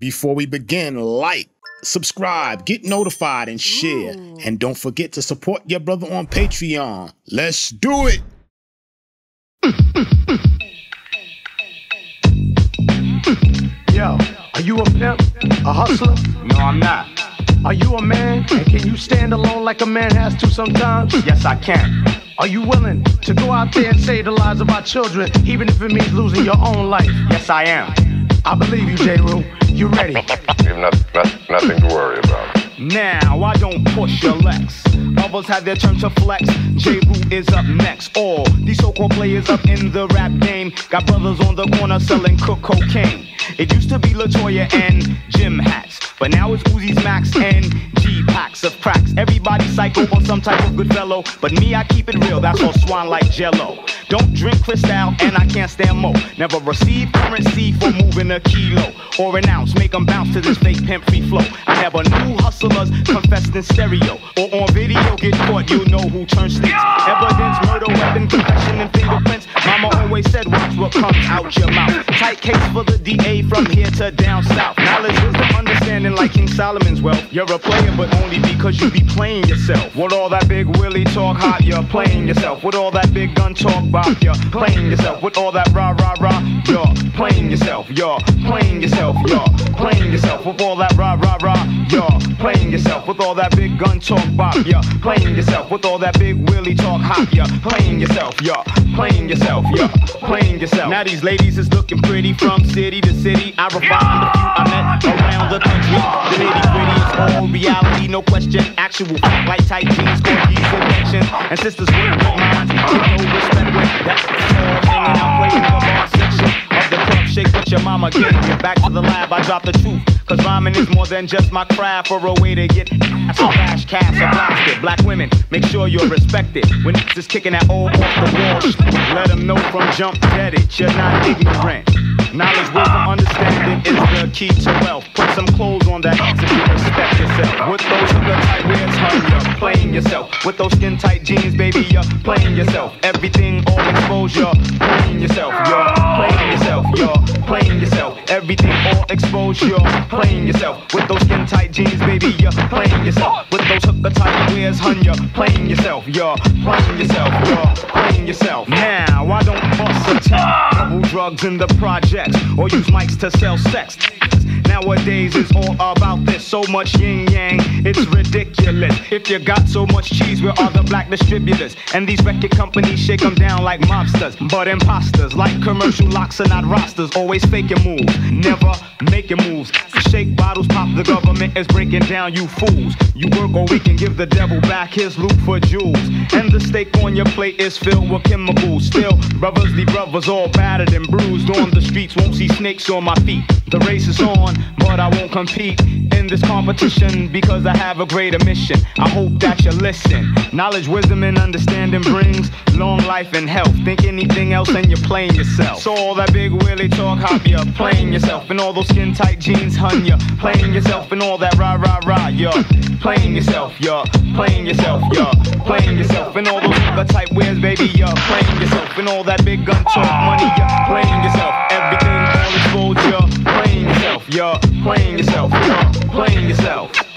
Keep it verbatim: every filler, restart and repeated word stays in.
Before we begin, like, subscribe, get notified, and share. Ooh. And don't forget to support your brother on Patreon. Let's do it! Yo, are you a pimp? A hustler? No, I'm not. Are you a man? And can you stand alone like a man has to sometimes? Yes, I can. Are you willing to go out there and save the lives of our children, even if it means losing your own life? Yes, I am. I believe you, Jeru. You ready? You've not, not, nothing to worry about. Now, I don't push your legs. Others have their turn to flex. Jeru is up next. All these so-called players up in the rap game got brothers on the corner selling cook cocaine. It used to be LaToya and Jim Hats, but now it's Uzi's Max and G-Packs of cracks. Everybody psycho on some type of good fellow, but me, I keep it real. That's all swan like Jello. Don't drink Cristal, and I can't stand mo. Never receive currency for moving a kilo or an ounce. Make them bounce to this fake pimp free flow. I never knew hustlers confessed in stereo or on video. Get caught, you know who turns states. Evidence, murder, weapon, confession, and fingerprints. Mama always said, watch what comes out your mouth. Tight case for the D A from here to down south. Knowledge is the understanding like King Solomon's wealth. You're a player, but only because you be playing yourself. With all that big willy talk hot, you're playing yourself. With all that big gun talk bop, you're playing yourself. With all that rah rah rah, you're playing yourself. You're playing yourself. You're playing yourself. With all that rah rah rah, you're playing yourself. With all that big gun talk bop, you're playing yourself. With all that big willy talk hot, you're playing yourself. You're playing yourself. You're playing yourself. Now these ladies is looking pretty from city to city. I refined the few I met around the country. The nitty gritty is all reality, no question. Actual like tight jeans, corgis, connections, and sisters with no minds. No respect with that's the whole thing, and I'm waiting for more section of the club shake what your mama gave you. Back to the lab, I dropped the truth, cause rhyming is more than just my craft. For a way to get ass or cash, cash or plastic. Black women, make sure you're respected. When it's just kicking that old off the wall, let them know from jump dead it, you're not ignorant. Knowledge, wisdom, understanding is the key to wealth. Put some clothes on that ass if you respect yourself. With those sugar tight wears, honey, you're playing yourself. With those skin tight jeans, baby, you're playing yourself. Everything all exposed, you're playing yourself. You're playing yourself. You're playing yourself. Everything all exposed, you're playing yourself. With those skin tight jeans, baby, you're playing yourself. With those hooker tight wears, honey, you're playing yourself. You're playing yourself. You're playing yourself. Now I don't bust a tap, double drugs in the project, or use mics to sell sex. Nowadays it's all about this. So much yin yang, it's ridiculous. If you got so much cheese, we're all the black distributors. And these record companies shake them down like mobsters, but imposters like commercial locks are not rosters. Always faking moves, never making moves. Shake bottles, pop, the government is breaking down, you fools. You work all week and give the devil back his loot for jewels. And the steak on your plate is filled with chemicals. Still, brothers, the brothers all battered and bruised on the streets. Won't see snakes on my feet. The race is on, but I won't compete in this competition because I have a greater mission. I hope that you listen. Knowledge, wisdom, and understanding brings long life and health. Think anything else and you're playing yourself. So all that big willy talk hop, you're playing yourself. And all those skin tight jeans, hun, you're playing yourself. And all that rah rah rah, you're playing yourself. You're playing yourself. You're playing yourself. And all those nigga type wears, baby, you're playing yourself. And all that big gun talk money, you're playing yourself. Everything all exposed, you're playing yourself. You're playing yourself. You're playing yourself.